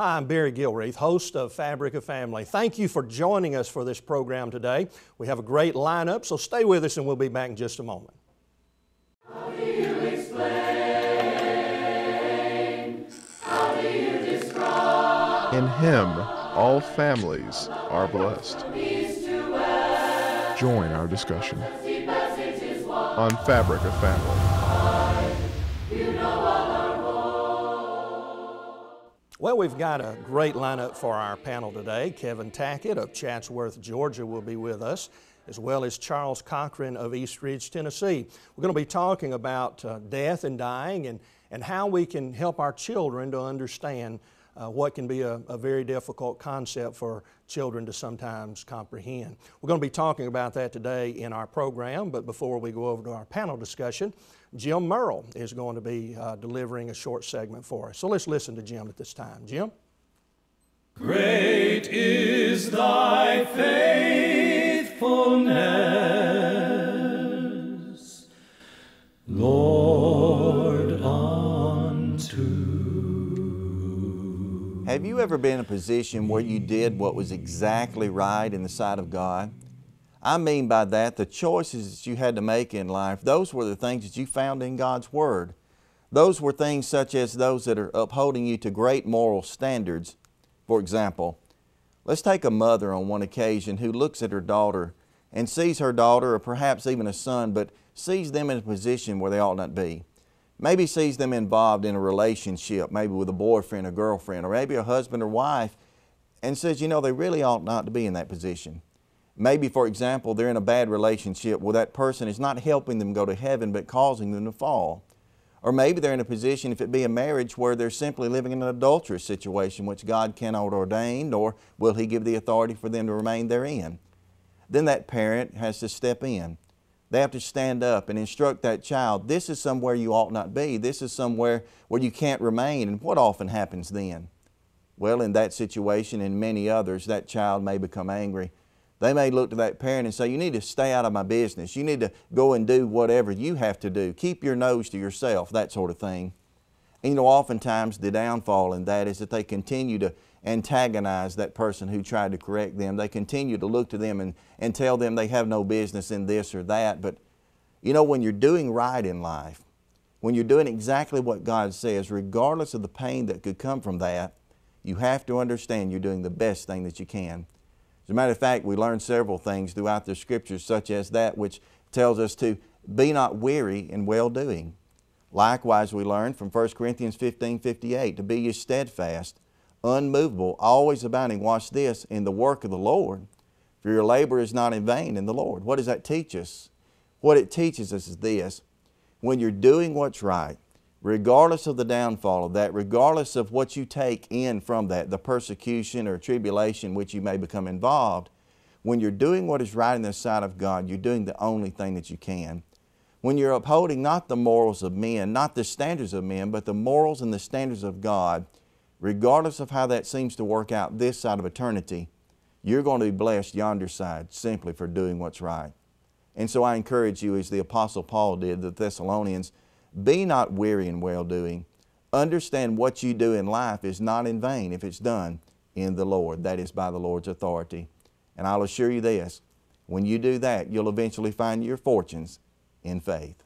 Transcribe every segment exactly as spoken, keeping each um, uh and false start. Hi, I'm Barry Gilreath, host of Fabric of Family. Thank you for joining us for this program today. We have a great lineup, so stay with us and we'll be back in just a moment. How do you explain? How do you describe? In Him, all families are blessed. Join our discussion on Fabric of Family. Well, we've got a great lineup for our panel today. Kevin Tackett of Chatsworth, Georgia will be with us, as well as Charles Cochran of East Ridge, Tennessee. We're going to be talking about uh, death and dying and, and how we can help our children to understand uh, what can be a, a very difficult concept for children to sometimes comprehend. We're going to be talking about that today in our program, but before we go over to our panel discussion, Jim Murrell is going to be uh, delivering a short segment for us. So let's listen to Jim at this time. Jim? Great is thy faithfulness, Lord, unto. Have you ever been in a position where you did what was exactly right in the sight of God? I mean by that, the choices that you had to make in life, those were the things that you found in God's Word. Those were things such as those that are upholding you to great moral standards. For example, let's take a mother on one occasion who looks at her daughter and sees her daughter, or perhaps even a son, but sees them in a position where they ought not be. Maybe sees them involved in a relationship, maybe with a boyfriend or girlfriend, or maybe a husband or wife, and says, you know, they really ought not to be in that position. Maybe, for example, they're in a bad relationship where that person is not helping them go to heaven but causing them to fall. Or maybe they're in a position, if it be a marriage, where they're simply living in an adulterous situation which God cannot ordain, nor will He give the authority for them to remain therein. Then that parent has to step in. They have to stand up and instruct that child, this is somewhere you ought not be. This is somewhere where you can't remain. And what often happens then? Well, in that situation and many others, that child may become angry. They may look to that parent and say, you need to stay out of my business. You need to go and do whatever you have to do. Keep your nose to yourself, that sort of thing. And you know, oftentimes the downfall in that is that they continue to antagonize that person who tried to correct them. They continue to look to them and, and tell them they have no business in this or that. But you know, when you're doing right in life, when you're doing exactly what God says, regardless of the pain that could come from that, you have to understand you're doing the best thing that you can. As a matter of fact, we learn several things throughout the Scriptures, such as that which tells us to be not weary in well-doing. Likewise, we learn from First Corinthians fifteen fifty-eight, to be ye steadfast, unmovable, always abounding, watch this, in the work of the Lord, for your labor is not in vain in the Lord. What does that teach us? What it teaches us is this: when you're doing what's right, regardless of the downfall of that, regardless of what you take in from that, the persecution or tribulation which you may become involved, when you're doing what is right in the sight of God, you're doing the only thing that you can. When you're upholding not the morals of men, not the standards of men, but the morals and the standards of God, regardless of how that seems to work out this side of eternity, you're going to be blessed yonder side simply for doing what's right. And so I encourage you, as the Apostle Paul did, the Thessalonians, be not weary in well-doing. Understand what you do in life is not in vain if it's done in the Lord, that is by the Lord's authority. And I'll assure you this, when you do that, you'll eventually find your fortunes in faith.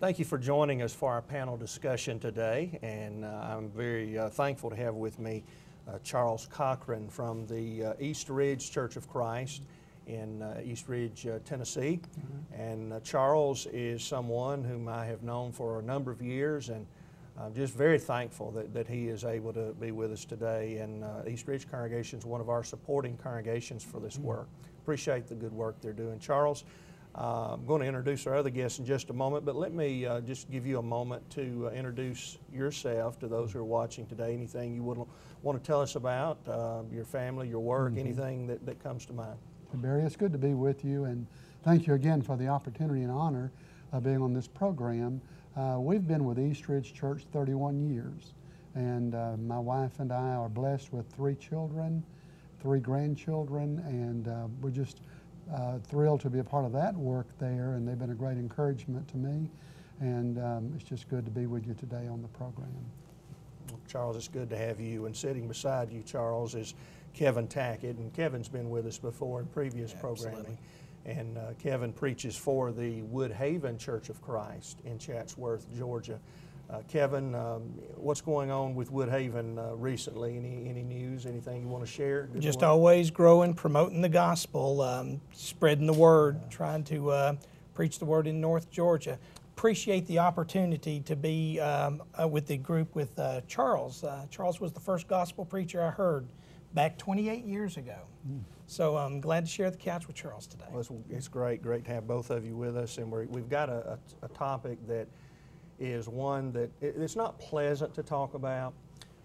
Thank you for joining us for our panel discussion today. And uh, I'm very uh, thankful to have with me uh, Charles Cochran from the uh, East Ridge Church of Christ in uh, East Ridge, uh, Tennessee. Mm-hmm. And uh, Charles is someone whom I have known for a number of years, and I'm just very thankful that, that he is able to be with us today. And uh, East Ridge Congregation is one of our supporting congregations for this mm-hmm. work. Appreciate the good work they're doing. Charles, uh, I'm going to introduce our other guests in just a moment, but let me uh, just give you a moment to uh, introduce yourself to those who are watching today. Anything you would want to tell us about, uh, your family, your work, mm-hmm. anything that, that comes to mind. Barry, it's good to be with you, and thank you again for the opportunity and honor of being on this program. Uh, we've been with East Ridge Church thirty-one years, and uh, my wife and I are blessed with three children, three grandchildren, and uh, we're just uh, thrilled to be a part of that work there, and they've been a great encouragement to me, and um, it's just good to be with you today on the program. Charles, it's good to have you. And sitting beside you, Charles, is Kevin Tackett. And Kevin's been with us before in previous yeah, programming. Absolutely. And uh, Kevin preaches for the Woodhaven Church of Christ in Chatsworth, Georgia. Uh, Kevin, um, what's going on with Woodhaven uh, recently? Any any news, anything you want to share? Good Just morning. Always growing, promoting the gospel, um, spreading the word, yeah. trying to uh, preach the word in North Georgia. Appreciate the opportunity to be um, uh, with the group with uh, Charles. Uh, Charles was the first gospel preacher I heard back twenty-eight years ago. Mm. So I'm glad to share the couch with Charles today. Well, it's, it's great, great to have both of you with us. And we're, we've got a, a, a topic that is one that it's not pleasant to talk about,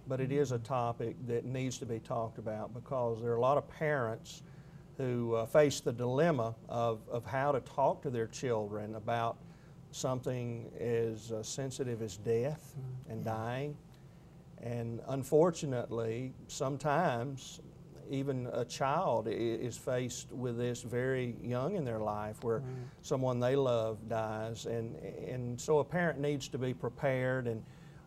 but it is a topic that needs to be talked about because there are a lot of parents who uh, face the dilemma of, of how to talk to their children about something as uh, sensitive as death and dying. And unfortunately, sometimes even a child is faced with this very young in their life where mm-hmm. someone they love dies. And, and so a parent needs to be prepared and,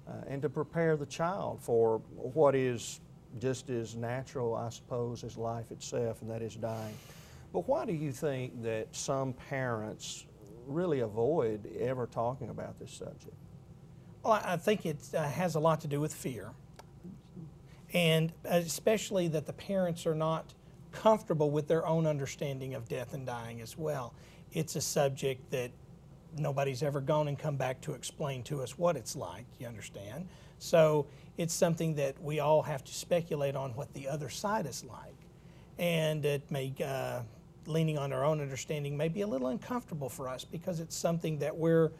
uh, and to prepare the child for what is just as natural, I suppose, as life itself, and that is dying. But why do you think that some parents really avoid ever talking about this subject? Well, I think it uh, has a lot to do with fear. And especially that the parents are not comfortable with their own understanding of death and dying as well. It's a subject that nobody's ever gone and come back to explain to us what it's like, you understand? So it's something that we all have to speculate on what the other side is like. And it may, uh, leaning on our own understanding may be a little uncomfortable for us because it's something that we're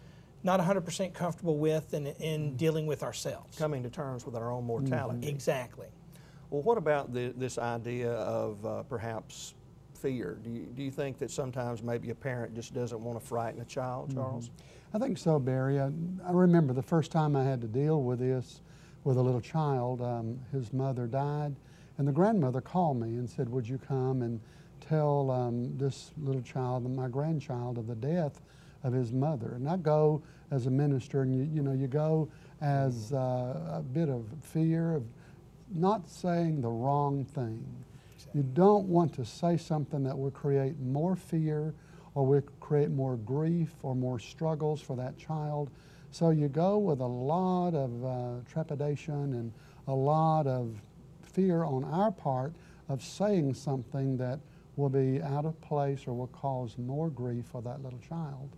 not one hundred percent comfortable with in, in dealing with ourselves. Coming to terms with our own mortality. Mm-hmm. Exactly. Well, what about the, this idea of uh, perhaps fear? Do you, do you think that sometimes maybe a parent just doesn't want to frighten a child, Charles? Mm-hmm. I think so, Barry. I, I remember the first time I had to deal with this with a little child. Um, his mother died, and the grandmother called me and said, would you come and tell um, this little child, my grandchild, of the death of his mother. And I go as a minister, and you, you know, you go as uh, a bit of fear of not saying the wrong thing. Exactly. You don't want to say something that will create more fear or will create more grief or more struggles for that child. So you go with a lot of uh, trepidation and a lot of fear on our part of saying something that will be out of place or will cause more grief for that little child.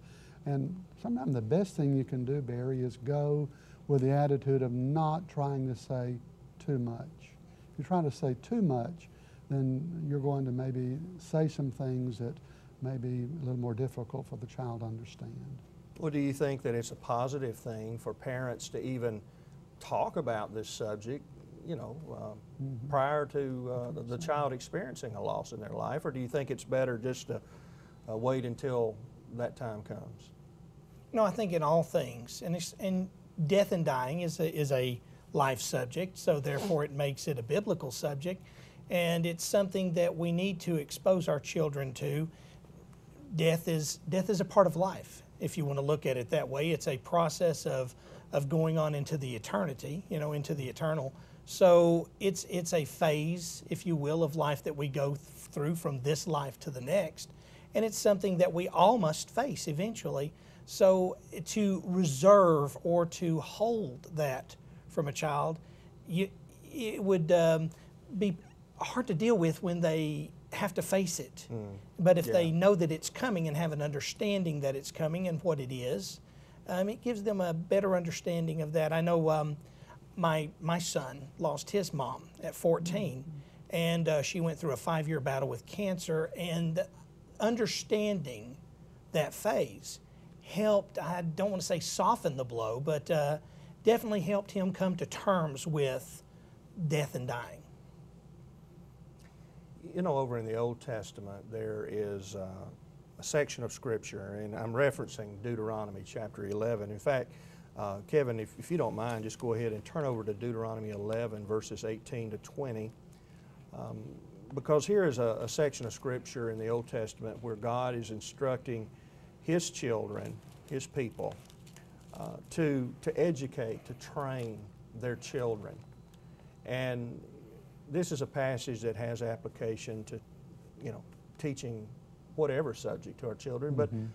And sometimes the best thing you can do, Barry, is go with the attitude of not trying to say too much. If you try to say too much, then you're going to maybe say some things that may be a little more difficult for the child to understand. Well, do you think that it's a positive thing for parents to even talk about this subject, you know, uh, mm-hmm. prior to uh, the, the child experiencing a loss in their life, or do you think it's better just to uh, wait until that time comes? No, I think in all things, and, it's, and death and dying is a, is a life subject, so therefore it makes it a biblical subject, and it's something that we need to expose our children to. Death is, death is a part of life, if you want to look at it that way. It's a process of, of going on into the eternity, you know, into the eternal. So it's, it's a phase, if you will, of life that we go th- through from this life to the next. And it's something that we all must face eventually. So to reserve or to hold that from a child, you, it would um, be hard to deal with when they have to face it. Mm. But if yeah. they know that it's coming and have an understanding that it's coming and what it is, um, it gives them a better understanding of that. I know um, My, my son lost his mom at fourteen, and uh, she went through a five-year battle with cancer, and understanding that phase helped, I don't want to say soften the blow, but uh, definitely helped him come to terms with death and dying. You know, over in the Old Testament, there is uh, a section of Scripture, and I'm referencing Deuteronomy chapter eleven. In fact, Uh, Kevin, if, if you don't mind, just go ahead and turn over to Deuteronomy eleven, verses eighteen to twenty, um, because here is a, a section of Scripture in the Old Testament where God is instructing His children, His people, uh, to, to educate, to train their children. And this is a passage that has application to, you know, teaching whatever subject to our children, but mm-hmm.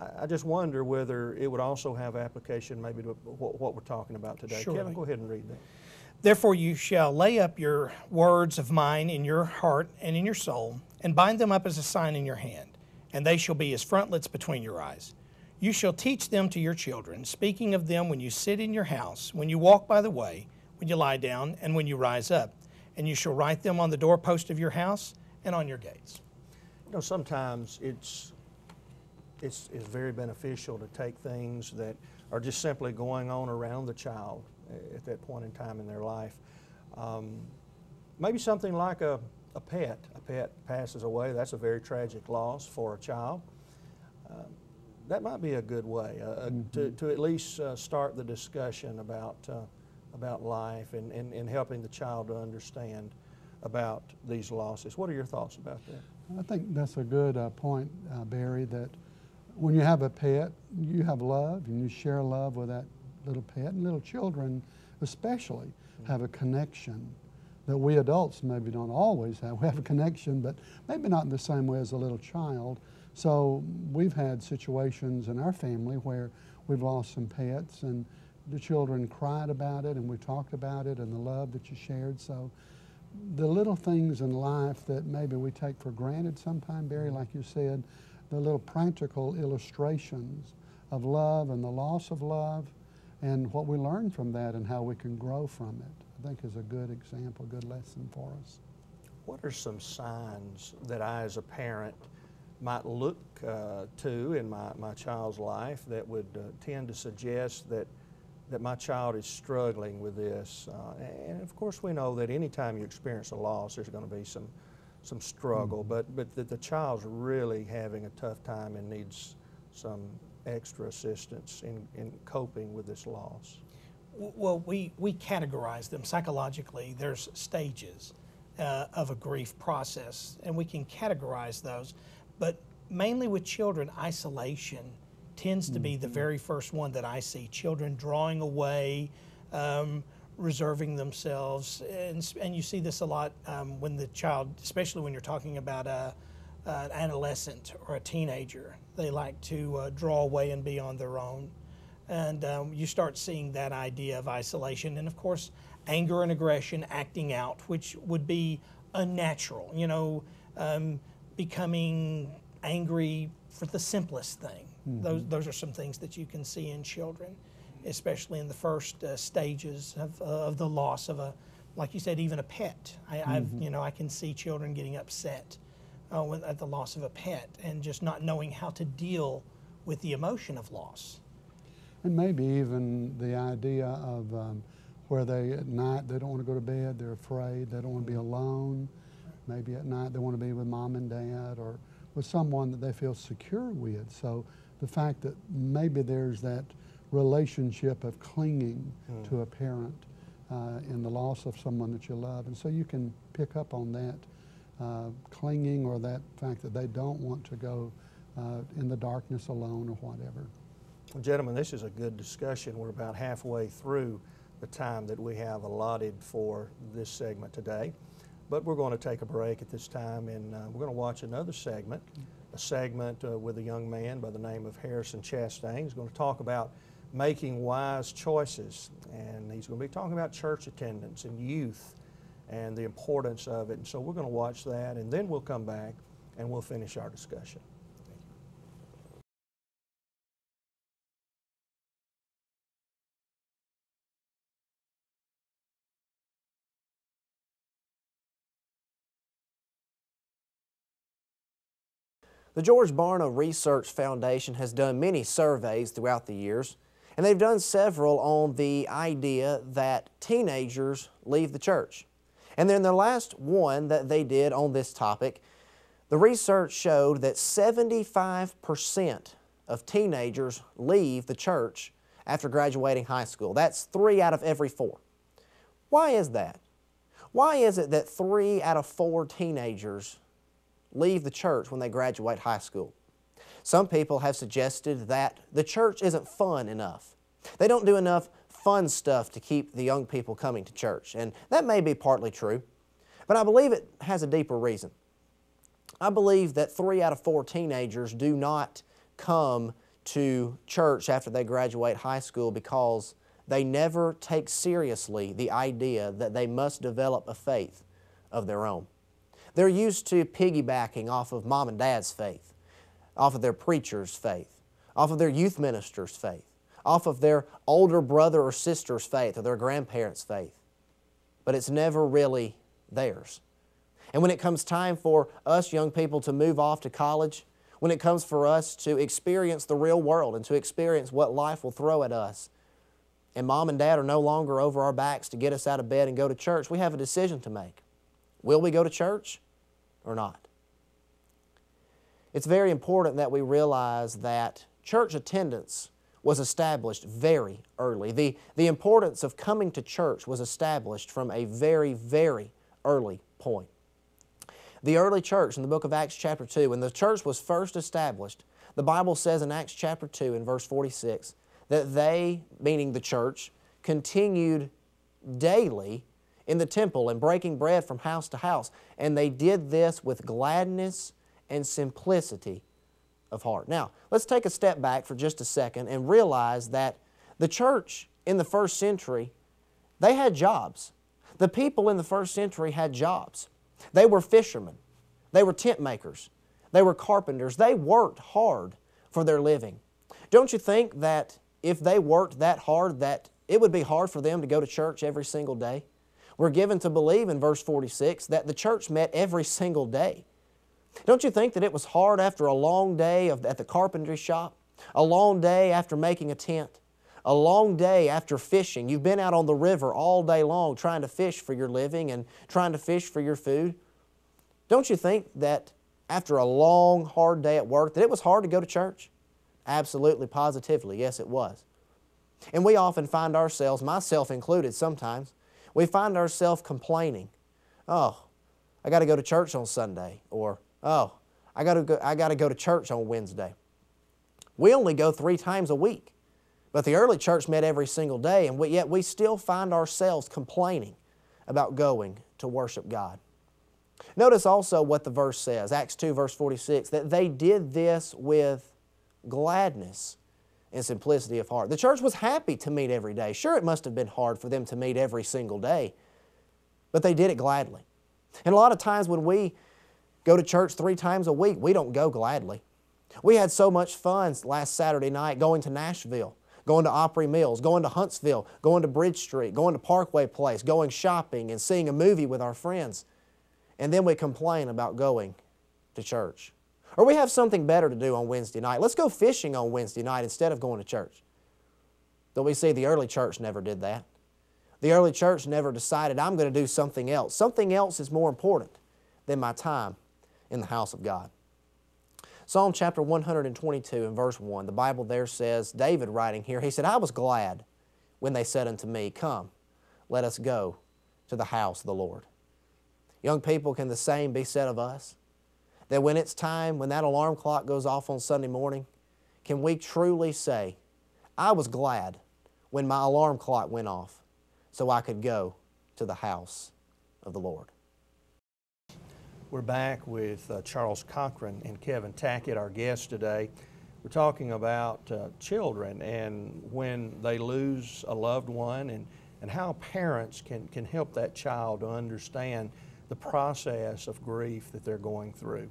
uh, I, I just wonder whether it would also have application maybe to what, what we're talking about today. Surely. Kevin, go ahead and read that. Therefore you shall lay up your words of mine in your heart and in your soul, and bind them up as a sign in your hand, and they shall be as frontlets between your eyes. You shall teach them to your children, speaking of them when you sit in your house, when you walk by the way, when you lie down, and when you rise up. And you shall write them on the doorpost of your house and on your gates. You know, sometimes it's, it's, it's very beneficial to take things that are just simply going on around the child at that point in time in their life. Um, maybe something like a, a pet. A pet passes away. That's a very tragic loss for a child. Uh, that might be a good way uh, mm-hmm. to, to at least uh, start the discussion about, uh, about life and, and, and helping the child to understand about these losses. What are your thoughts about that? I think that's a good uh, point, uh, Barry, that when you have a pet, you have love and you share love with that little pet, and little children especially have a connection that we adults maybe don't always have. We have a connection, but maybe not in the same way as a little child. So we've had situations in our family where we've lost some pets and the children cried about it and we talked about it and the love that you shared. So the little things in life that maybe we take for granted sometimes, Barry, like you said, the little practical illustrations of love and the loss of love and what we learn from that and how we can grow from it, I think is a good example, good lesson for us. What are some signs that I as a parent might look uh, to in my, my child's life that would uh, tend to suggest that that my child is struggling with this? Uh, and of course we know that anytime you experience a loss, there's going to be some, some struggle, mm-hmm. but, but that the child's really having a tough time and needs some extra assistance in, in coping with this loss. Well, we, we categorize them psychologically. There's stages uh, of a grief process, and we can categorize those, but mainly with children, isolation tends to be the very first one that I see. Children drawing away, um, reserving themselves, and, and you see this a lot um, when the child, especially when you're talking about a, an adolescent or a teenager, they like to uh, draw away and be on their own. And um, you start seeing that idea of isolation, and of course, anger and aggression acting out, which would be unnatural, you know, um, becoming angry for the simplest thing. Mm-hmm. Those, those are some things that you can see in children, especially in the first uh, stages of, uh, of the loss of a, like you said, even a pet. I, mm-hmm. I've, you know, I can see children getting upset uh, with, at the loss of a pet and just not knowing how to deal with the emotion of loss. And maybe even the idea of um, where they at night, they don't want to go to bed, they're afraid, they don't want to be alone. Maybe at night they want to be with mom and dad or with someone that they feel secure with. So the fact that maybe there's that relationship of clinging mm. to a parent uh, in the loss of someone that you love. And so you can pick up on that uh, clinging or that fact that they don't want to go uh, in the darkness alone or whatever. Well, gentlemen, this is a good discussion. We're about halfway through the time that we have allotted for this segment today. But we're going to take a break at this time, and uh, we're going to watch another segment, a segment uh, with a young man by the name of Harrison Chastain. He's going to talk about making wise choices, and he's going to be talking about church attendance and youth and the importance of it. And so we're going to watch that, and then we'll come back and we'll finish our discussion. The George Barna Research Foundation has done many surveys throughout the years, and they've done several on the idea that teenagers leave the church. And then the last one that they did on this topic, the research showed that seventy-five percent of teenagers leave the church after graduating high school. That's three out of every four. Why is that? Why is it that three out of four teenagers leave the church when they graduate high school? Some people have suggested that the church isn't fun enough. They don't do enough fun stuff to keep the young people coming to church. And that may be partly true, but I believe it has a deeper reason. I believe that three out of four teenagers do not come to church after they graduate high school because they never take seriously the idea that they must develop a faith of their own. They're used to piggybacking off of mom and dad's faith, off of their preacher's faith, off of their youth minister's faith, off of their older brother or sister's faith or their grandparents' faith. But it's never really theirs. And when it comes time for us young people to move off to college, when it comes for us to experience the real world and to experience what life will throw at us, and mom and dad are no longer over our backs to get us out of bed and go to church, we have a decision to make. Will we go to church or not? It's very important that we realize that church attendance was established very early. The, the importance of coming to church was established from a very, very early point. The early church in the book of Acts chapter two, when the church was first established, the Bible says in Acts chapter two in verse forty-six, that they, meaning the church, continued daily in the temple and breaking bread from house to house. And they did this with gladness and simplicity of heart. Now, let's take a step back for just a second and realize that the church in the first century, they had jobs. The people in the first century had jobs. They were fishermen. They were tent makers. They were carpenters. They worked hard for their living. Don't you think that if they worked that hard, that it would be hard for them to go to church every single day? We're given to believe in verse forty-six that the church met every single day. Don't you think that it was hard after a long day of, at the carpentry shop, a long day after making a tent, a long day after fishing? You've been out on the river all day long trying to fish for your living and trying to fish for your food. Don't you think that after a long, hard day at work that it was hard to go to church? Absolutely, positively, yes, it was. And we often find ourselves, myself included sometimes, we find ourselves complaining. Oh, I got to go to church on Sunday, or oh, I got to go, I got to go to church on Wednesday. We only go three times a week, but the early church met every single day, and we, yet we still find ourselves complaining about going to worship God. Notice also what the verse says, Acts two verse forty-six, that they did this with gladness and simplicity of heart. The church was happy to meet every day. Sure, it must have been hard for them to meet every single day, but they did it gladly. And a lot of times when we go to church three times a week, we don't go gladly. We had so much fun last Saturday night going to Nashville, going to Opry Mills, going to Huntsville, going to Bridge Street, going to Parkway Place, going shopping and seeing a movie with our friends. And then we complain about going to church. Or we have something better to do on Wednesday night. Let's go fishing on Wednesday night instead of going to church. Though we see the early church never did that. The early church never decided, I'm going to do something else. Something else is more important than my time in the house of God. Psalm chapter one hundred twenty-two and verse one, the Bible there says, David writing here, he said, I was glad when they said unto me, come, let us go to the house of the Lord. Young people, can the same be said of us? That when it's time, when that alarm clock goes off on Sunday morning, can we truly say, I was glad when my alarm clock went off so I could go to the house of the Lord. We're back with uh, Charles Cochran and Kevin Tackett, our guests today. We're talking about uh, children and when they lose a loved one and, and how parents can, can help that child to understand the process of grief that they're going through.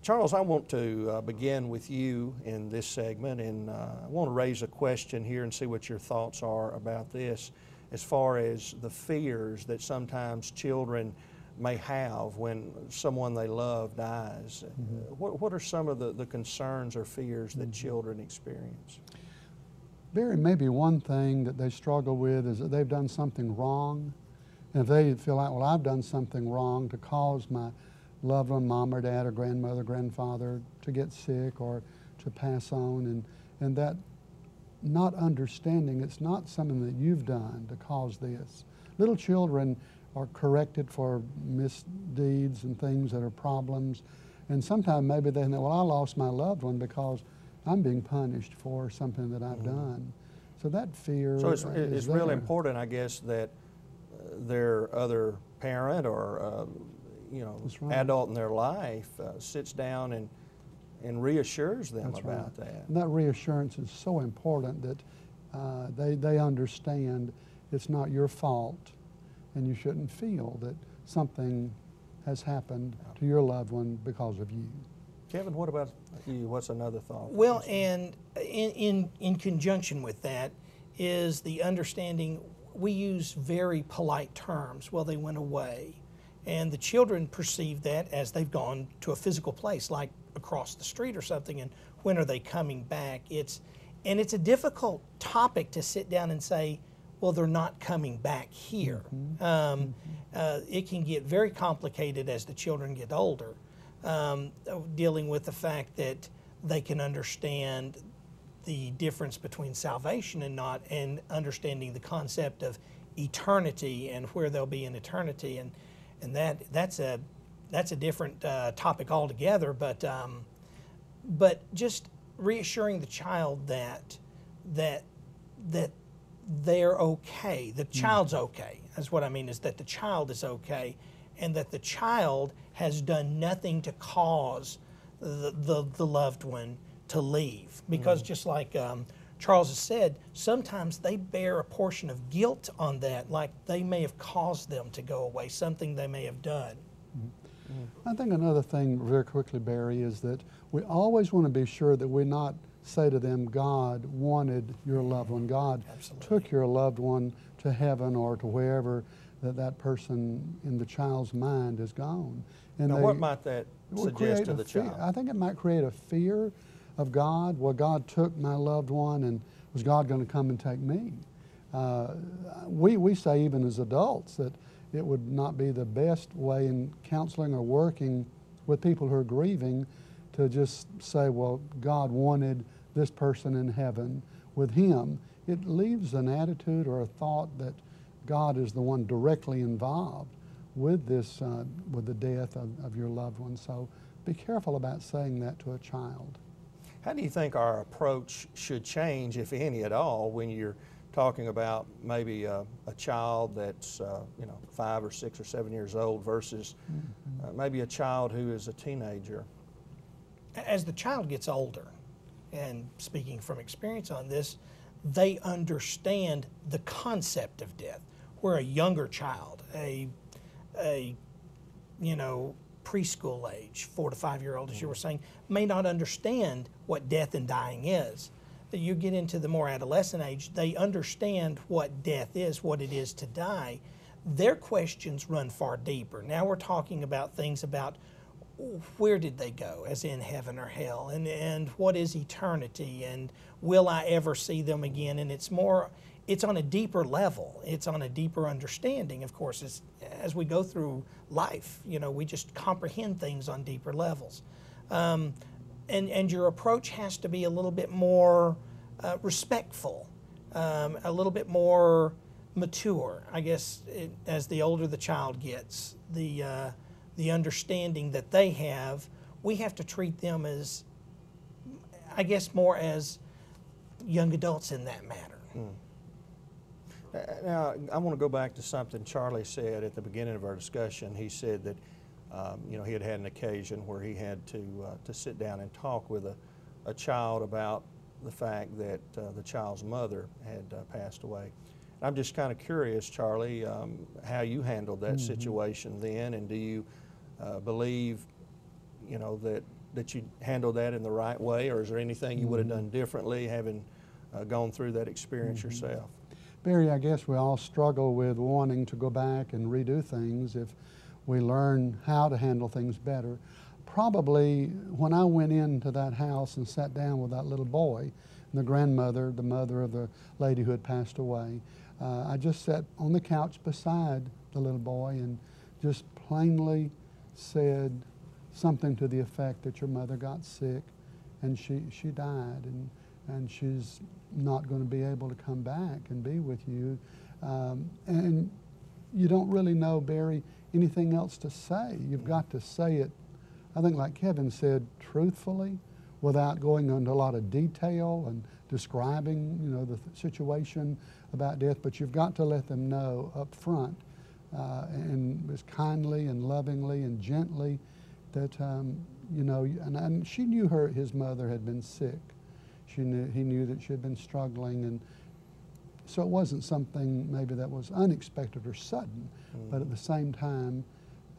Charles, I want to uh, begin with you in this segment, and uh, I want to raise a question here and see what your thoughts are about this as far as the fears that sometimes children may have when someone they love dies. Mm-hmm. What, what are some of the, the concerns or fears that children experience? Barry, maybe one thing that they struggle with is that they've done something wrong. And if they feel like, well, I've done something wrong to cause my loved one, mom or dad or grandmother, grandfather, to get sick or to pass on, and, and that not understanding it's not something that you've done to cause this. Little children are corrected for misdeeds and things that are problems, and sometimes maybe they think, well, I lost my loved one because I'm being punished for something that I've mm-hmm. done. So So that fear. So it's, it's really important, I guess, that their other parent or uh, you know, right. adult in their life uh, sits down and and reassures them That's about right. that. And that reassurance is so important, that uh, they they understand it's not your fault, and you shouldn't feel that something has happened to your loved one because of you. Kevin, what about you? What's another thought? Well, and in, in, in conjunction with that is the understanding we use very polite terms. Well, they went away. And the children perceive that as they've gone to a physical place, like across the street or something, and when are they coming back? It's, and it's a difficult topic to sit down and say, well, they're not coming back here. Mm-hmm. Um, mm-hmm. uh, it can get very complicated as the children get older, um, dealing with the fact that they can understand the difference between salvation and not, and understanding the concept of eternity and where they'll be in eternity, and and that that's a that's a different uh, topic altogether. But um, but just reassuring the child that that that. they're okay, the child's okay. That's what I mean, is that the child is okay, and that the child has done nothing to cause the, the, the loved one to leave. Because mm. just like um, Charles has said, sometimes they bear a portion of guilt on that, like they may have caused them to go away, something they may have done. Mm. Mm. I think another thing very quickly, Barry, is that we always want to be sure that we're not say to them, God wanted your loved one. God Absolutely. took your loved one to heaven or to wherever that that person in the child's mind is gone. And now they, what might that suggest to the fear. child? I think it might create a fear of God. Well, God took my loved one, and was God going to come and take me? Uh, we, we say even as adults that it would not be the best way in counseling or working with people who are grieving to just say, well, God wanted this person in heaven with him. It leaves an attitude or a thought that God is the one directly involved with this, uh, with the death of, of your loved one. So be careful about saying that to a child. How do you think our approach should change, if any at all, when you're talking about maybe a, a child that's uh, you know, five or six or seven years old versus mm-hmm. uh, maybe a child who is a teenager? As the child gets older, and speaking from experience on this, they understand the concept of death. Where a younger child, a, a you know, preschool age, four to five year old, as you were saying, may not understand what death and dying is. You get into the more adolescent age, they understand what death is, what it is to die. Their questions run far deeper. Now we're talking about things about where did they go, as in heaven or hell, and and what is eternity, and will I ever see them again? And it's more, it's on a deeper level, it's on a deeper understanding. Of course, as, as we go through life, you know, we just comprehend things on deeper levels. Um, and, and your approach has to be a little bit more uh, respectful, um, a little bit more mature, I guess, it, as the older the child gets, the uh, the understanding that they have, we have to treat them as, I guess, more as young adults in that matter. Mm. Now, I want to go back to something Charlie said at the beginning of our discussion. He said that, um, you know, he had had an occasion where he had to, uh, to sit down and talk with a, a child about the fact that uh, the child's mother had uh, passed away. I'm just kind of curious, Charlie, um, how you handled that mm-hmm. situation then, and do you uh, believe, you know, that, that you handled that in the right way, or is there anything you mm-hmm. would have done differently, having uh, gone through that experience mm-hmm. yourself? Barry, I guess we all struggle with wanting to go back and redo things if we learn how to handle things better. Probably when I went into that house and sat down with that little boy, the grandmother, the mother of the lady who had passed away, Uh, I just sat on the couch beside the little boy and just plainly said something to the effect that your mother got sick and she, she died, and, and she's not going to be able to come back and be with you. Um, and you don't really know, Barry, anything else to say. You've got to say it, I think like Kevin said, truthfully, without going into a lot of detail and describing, you know, the th situation about death, but you've got to let them know up front, uh, and as kindly and lovingly and gently that, um, you know, and, and she knew her, his mother had been sick. She knew, he knew that she had been struggling, and so it wasn't something maybe that was unexpected or sudden, mm. but at the same time,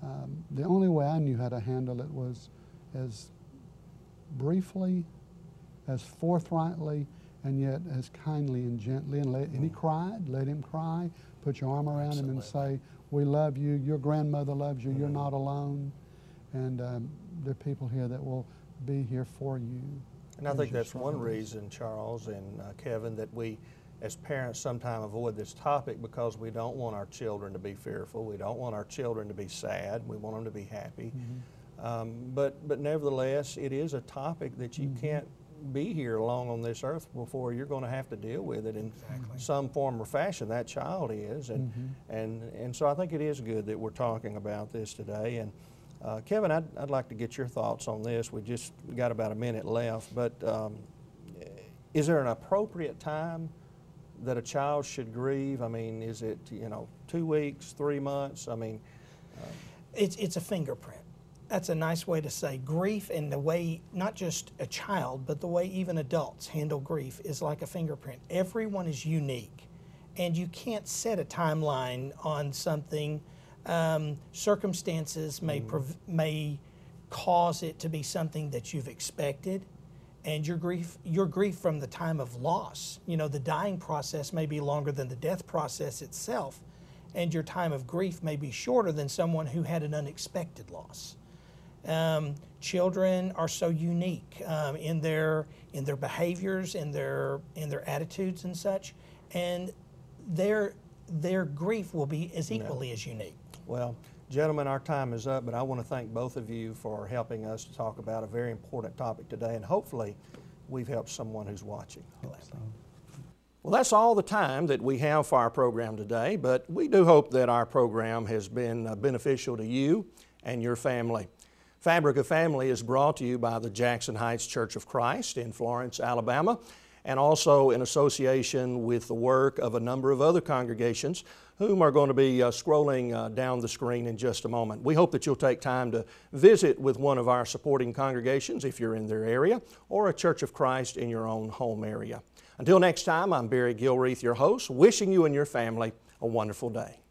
um, the only way I knew how to handle it was as briefly, as forthrightly, and yet as kindly and gently. And, let, mm. and he cried, let him cry, put your arm around Absolutely. him and say, we love you, your grandmother loves you, mm. you're not alone, and um, there are people here that will be here for you. And I think that's one reason, Charles and uh, Kevin, that we as parents sometimes avoid this topic, because we don't want our children to be fearful. We don't want our children to be sad. We want them to be happy. Mm-hmm. um, but, but nevertheless, it is a topic that you mm-hmm. can't be here long on this earth before you're going to have to deal with it in exactly. some form or fashion. That child is. And, mm-hmm. and, and so I think it is good that we're talking about this today. And Uh, Kevin, I'd, I'd like to get your thoughts on this. We just got about a minute left, but um, is there an appropriate time that a child should grieve? I mean, is it, you know, two weeks, three months? I mean... Uh, it's, it's a fingerprint. That's a nice way to say grief, and the way not just a child, but the way even adults handle grief is like a fingerprint. Everyone is unique, and you can't set a timeline on something. Um, circumstances may, prov may cause it to be something that you've expected, and your grief, your grief from the time of loss, you know, the dying process may be longer than the death process itself, and your time of grief may be shorter than someone who had an unexpected loss. Um, children are so unique um, in their, in their behaviors, in their, in their attitudes and such, and their, their grief will be as equally no. as unique. Well, gentlemen, our time is up, but I want to thank both of you for helping us to talk about a very important topic today, and hopefully we've helped someone who's watching. So. Well, that's all the time that we have for our program today, but we do hope that our program has been uh, beneficial to you and your family. Fabric of Family is brought to you by the Jackson Heights Church of Christ in Florence, Alabama, and also in association with the work of a number of other congregations whom are going to be uh, scrolling uh, down the screen in just a moment. We hope that you'll take time to visit with one of our supporting congregations if you're in their area, or a Church of Christ in your own home area. Until next time, I'm Barry Gilreath, your host, wishing you and your family a wonderful day.